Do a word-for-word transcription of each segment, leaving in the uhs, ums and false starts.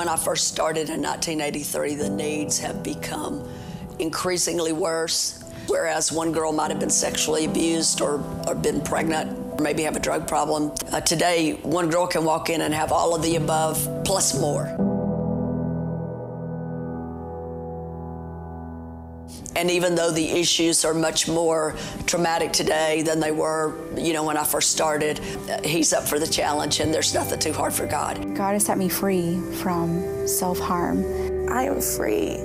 when I first started in nineteen eighty-three, the needs have become increasingly worse. Whereas one girl might have been sexually abused or, or been pregnant, or maybe have a drug problem. Uh, today, one girl can walk in and have all of the above plus more. And even though the issues are much more traumatic today than they were, you know, when I first started, he's up for the challenge, and there's nothing too hard for God. God has set me free from self-harm. I am free.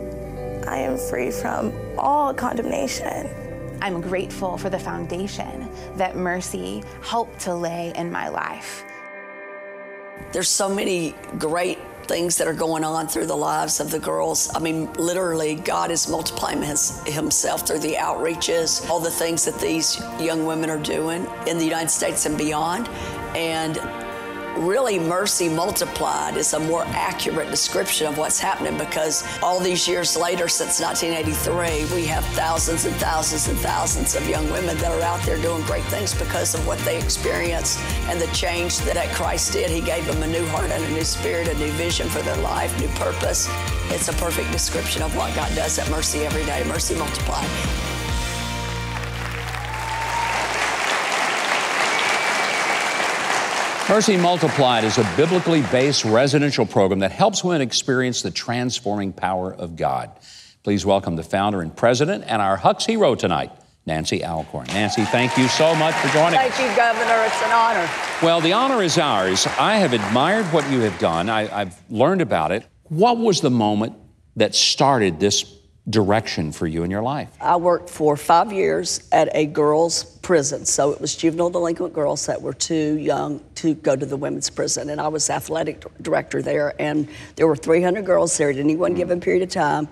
I am free from all condemnation. I'm grateful for the foundation that Mercy helped to lay in my life. There's so many great things that are going on through the lives of the girls. I mean, literally, God is multiplying his, himself through the outreaches, all the things that these young women are doing in the United States and beyond. And really, Mercy Multiplied is a more accurate description of what's happening, because all these years later, since nineteen eighty-three, we have thousands and thousands and thousands of young women that are out there doing great things because of what they experienced and the change that Christ did. He gave them a new heart and a new spirit, a new vision for their life, new purpose. It's a perfect description of what God does at Mercy every day. Mercy Multiplied. Mercy Multiplied is a biblically based residential program that helps women experience the transforming power of God. Please welcome the founder and president and our Huck's Hero tonight, Nancy Alcorn. Nancy, thank you so much for joining us. Thank you, Governor. It's an honor. Well, the honor is ours. I have admired what you have done. I, I've learned about it. What was the moment that started this direction for you in your life? I worked for five years at a girls' prison. So it was juvenile delinquent girls that were too young to go to the women's prison. And I was athletic director there. And there were three hundred girls there at any one mm. given period of time.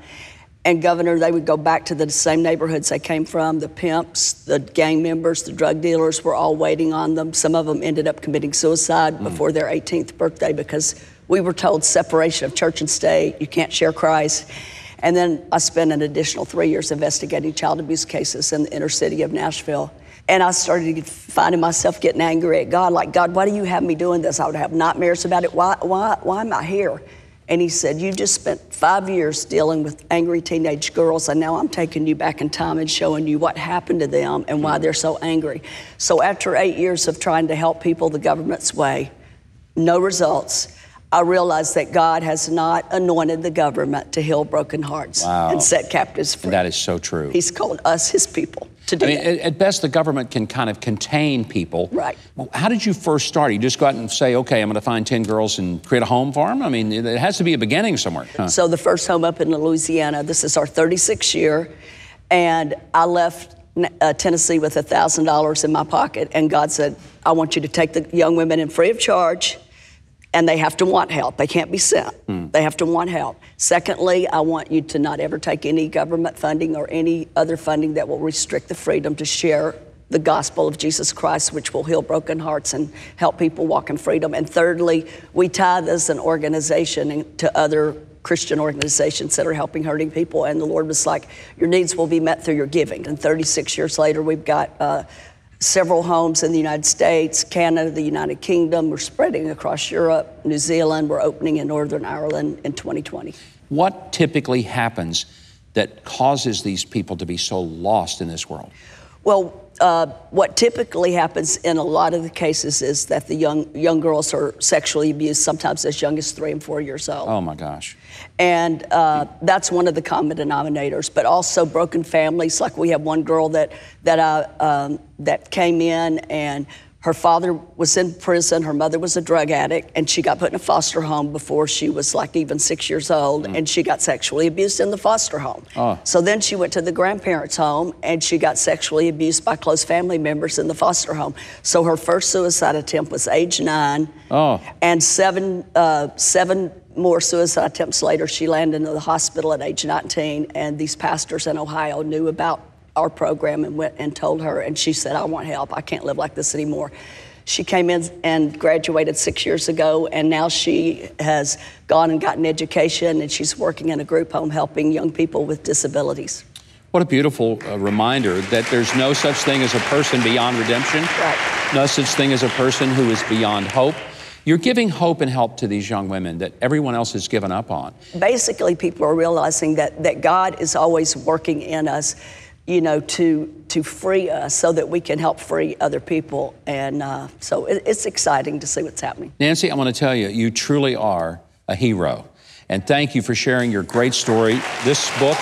And, Governor, they would go back to the same neighborhoods they came from. The pimps, the gang members, the drug dealers were all waiting on them. Some of them ended up committing suicide mm. before their eighteenth birthday, because we were told separation of church and state, you can't share Christ. And then I spent an additional three years investigating child abuse cases in the inner city of Nashville. And I started finding myself getting angry at God, like, God, why do you have me doing this? I would have nightmares about it. Why, why, why am I here? And he said, you just spent five years dealing with angry teenage girls, and now I'm taking you back in time and showing you what happened to them and why they're so angry. So after eight years of trying to help people the government's way, no results, I realized that God has not anointed the government to heal broken hearts wow. and set captives free. And that is so true. He's called us, his people, to do I mean, that. At best, the government can kind of contain people. Right. Well, how did you first start? You just go out and say, okay, I'm going to find ten girls and create a home for them? I mean, it has to be a beginning somewhere. Huh. So the first home up in Louisiana, this is our thirty-sixth year, and I left Uh, Tennessee with one thousand dollars in my pocket, and God said, I want you to take the young women in free of charge, and they have to want help. They can't be sent. Mm. They have to want help. Secondly, I want you to not ever take any government funding or any other funding that will restrict the freedom to share the gospel of Jesus Christ, which will heal broken hearts and help people walk in freedom. And thirdly, we tithe as an organization to other Christian organizations that are helping hurting people. And the Lord was like, your needs will be met through your giving. And thirty-six years later, we've got uh, several homes in the United States, Canada, the United Kingdom. We're spreading across Europe, New Zealand. We're opening in Northern Ireland in twenty twenty. What typically happens that causes these people to be so lost in this world? Well, uh, what typically happens in a lot of the cases is that the young young girls are sexually abused, sometimes as young as three and four years old. Oh, my gosh. And uh, that's one of the common denominators, but also broken families. Like we have one girl that, that, I, um, that came in, and her father was in prison, her mother was a drug addict, and she got put in a foster home before she was like even six years old, mm. and she got sexually abused in the foster home. Oh. So then she went to the grandparents' home, and she got sexually abused by close family members in the foster home. So her first suicide attempt was age nine, oh. and seven, uh, seven more suicide attempts later, she landed in the hospital at age nineteen, and these pastors in Ohio knew about our program and went and told her, and she said, I want help. I can't live like this anymore. She came in and graduated six years ago, and now she has gone and gotten education, and she's working in a group home helping young people with disabilities. What a beautiful uh, reminder that there's no such thing as a person beyond redemption, right. no such thing as a person who is beyond hope. You're giving hope and help to these young women that everyone else has given up on. Basically, people are realizing that, that God is always working in us, you know, to to free us so that we can help free other people. And uh, so it, it's exciting to see what's happening. Nancy, I want to tell you, you truly are a hero. And thank you for sharing your great story. This book,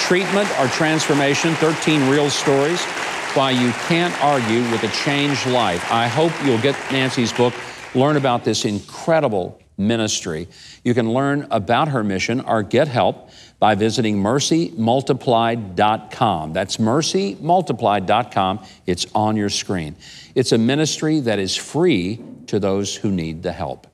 Treatment or Transformation, thirteen Real Stories, Why You Can't Argue with a Changed Life. I hope you'll get Nancy's book, learn about this incredible ministry. You can learn about her mission or get help by visiting mercy multiplied dot com. That's mercy multiplied dot com. It's on your screen. It's a ministry that is free to those who need the help.